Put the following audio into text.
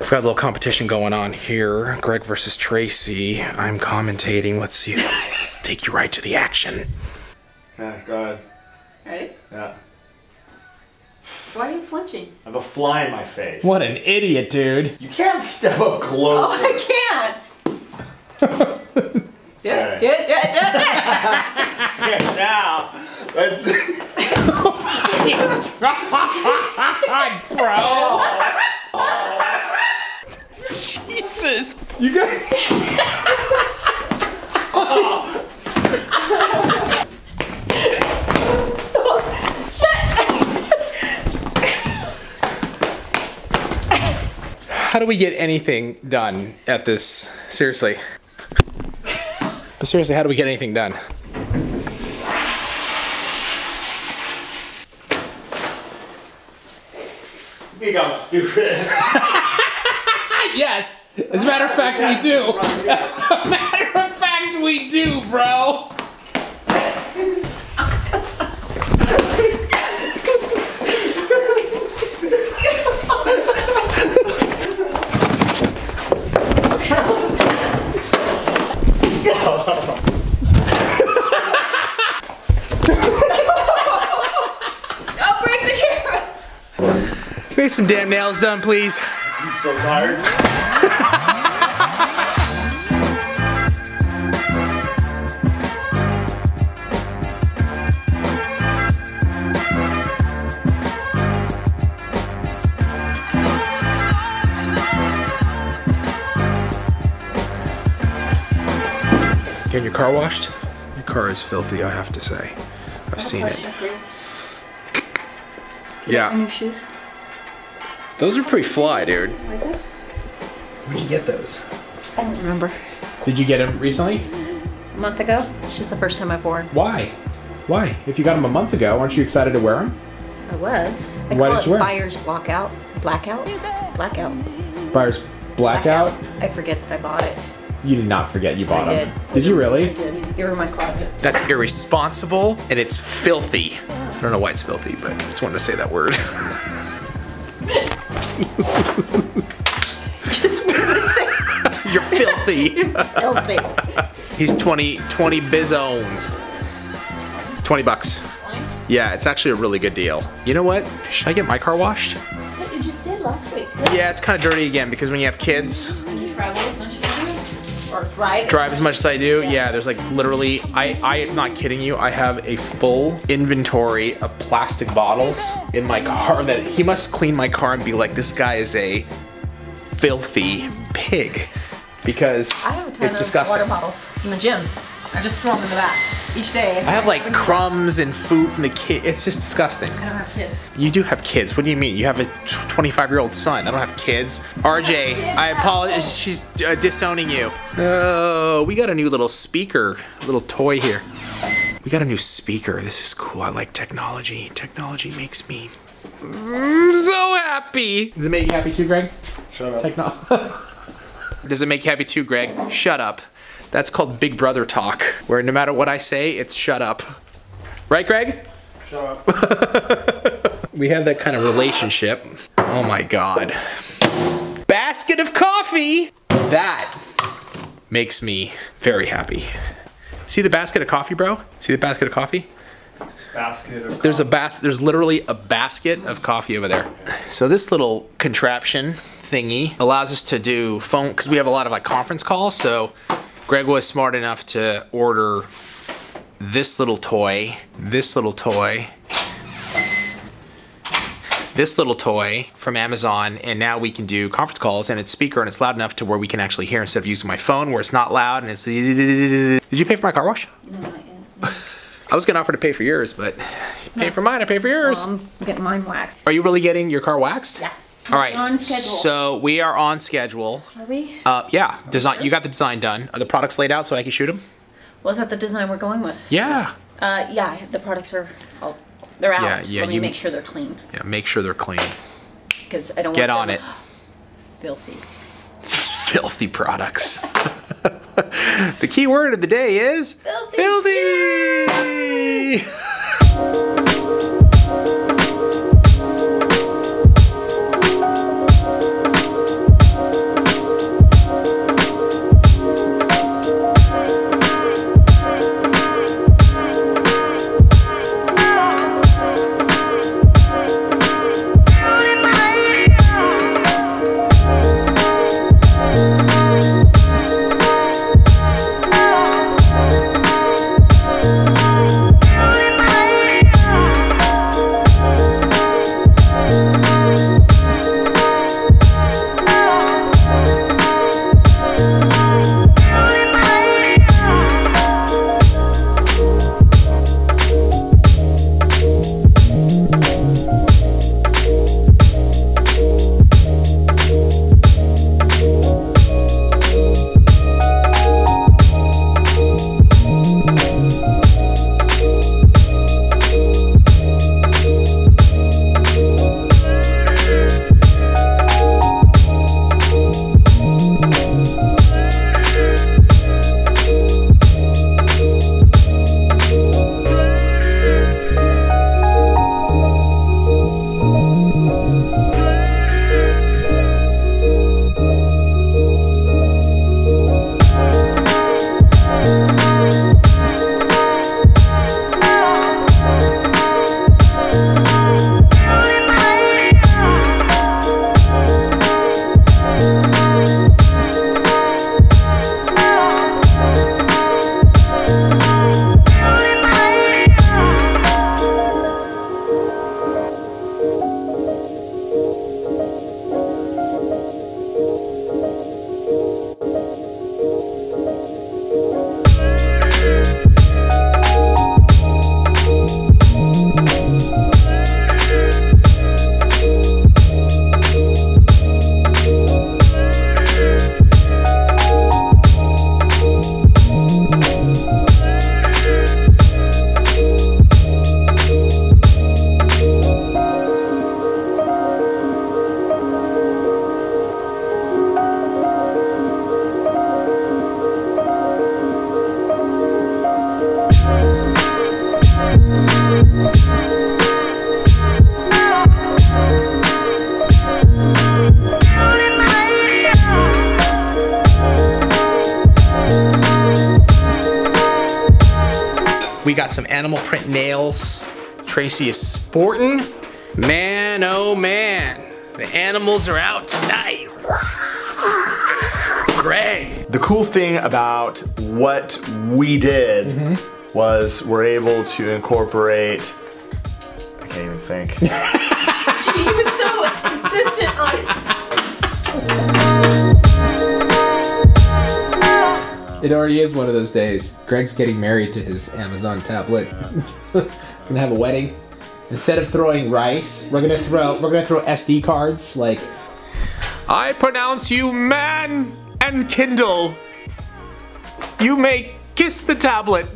We've got a little competition going on here. Greg versus Tracy. I'm commentating. Let's see. Let's take you right to the action. Yeah, go ahead. Ready? Yeah. Why are you flinching? I have a fly in my face. What an idiot, dude. You can't step up closer. Oh, I can't. do it. Now, let's... Bro. Jesus. You got... Oh. How do we get anything done at this? Seriously. But seriously, how do we get anything done? You think I'm stupid? Yes! As a matter of fact, we do! As a matter of fact, we do, bro! Get some damn nails done, please. I'm so tired. Getting your car washed? Your car is filthy, I have to say. I've seen it. Yeah. And your shoes? Those are pretty fly, dude. Like this? Where'd you get those? I don't remember. Did you get them recently? A month ago. It's just the first time I've worn. Why? Why? If you got them a month ago, aren't you excited to wear them? I was. I Why call did you it wear buyer's blackout. Blackout? Blackout. Buyer's blackout? I forget that I bought it. You did not forget you bought them. Did you really? I did. They were in my closet. That's irresponsible and it's filthy. I don't know why it's filthy, but I just wanted to say that word. Just wanted to say you're filthy. You're filthy. He's 20 bizones. 20 bucks. Yeah, it's actually a really good deal. You know what? Should I get my car washed? What you just did last week. Yeah, it's kind of dirty again because when you have kids. When you travel as much as you do, or drive. Drive as much as I do. Yeah, there's like literally. I am not kidding you. I have a full inventory of plastic bottles in my car that he must clean my car and be like, this guy is a filthy pig because it's disgusting. I have a ton of water bottles in the gym. I just throw them in the back each day. I have like crumbs and food from the kid. It's just disgusting. I don't have kids. You do have kids. What do you mean? You have a 25-year-old son. I don't have kids. RJ, I apologize. She's disowning you. Oh, we got a new little speaker, little toy here. We got a new speaker. This is cool. I like technology. Technology makes me so happy. Does it make you happy too, Greg? Shut up. Does it make you happy too, Greg? Shut up. That's called Big Brother talk, where no matter what I say, it's shut up. Right, Greg? Shut up. We have that kind of relationship. Oh my God. Basket of coffee! That makes me very happy. See the basket of coffee, bro? See the basket of coffee? Basket of there's coffee. There's literally a basket of coffee over there. So this little contraption thingy allows us to do phone, because we have a lot of like conference calls, so Greg was smart enough to order this little toy from Amazon, and now we can do conference calls and it's speaker and it's loud enough to where we can actually hear instead of using my phone where it's not loud and it's... Did you pay for my car wash? No, not yet. No. I was gonna offer to pay for yours, but you pay for mine, I pay for yours. I'm getting mine waxed. Are you really getting your car waxed? Yeah. All right, on schedule. So we are on schedule. Are we? Yeah, design. You got the design done. Are the products laid out so I can shoot them? Was that the design we're going with? Yeah. Yeah, the products are, they're out. Yeah, yeah. Let me make sure they're clean. Yeah, make sure they're clean. Because I don't want them. Get on it. Filthy. Filthy products. The key word of the day is filthy. Filthy. we got some animal print nails. Tracy is sporting. Man, oh man, the animals are out tonight. Greg. The cool thing about what we did was we're able to incorporate, I can't even think. She was so insistent on it. It already is one of those days. Greg's getting married to his Amazon tablet. Gonna have a wedding. Instead of throwing rice, we're gonna throw SD cards. Like, I pronounce you man and Kindle. You may kiss the tablet.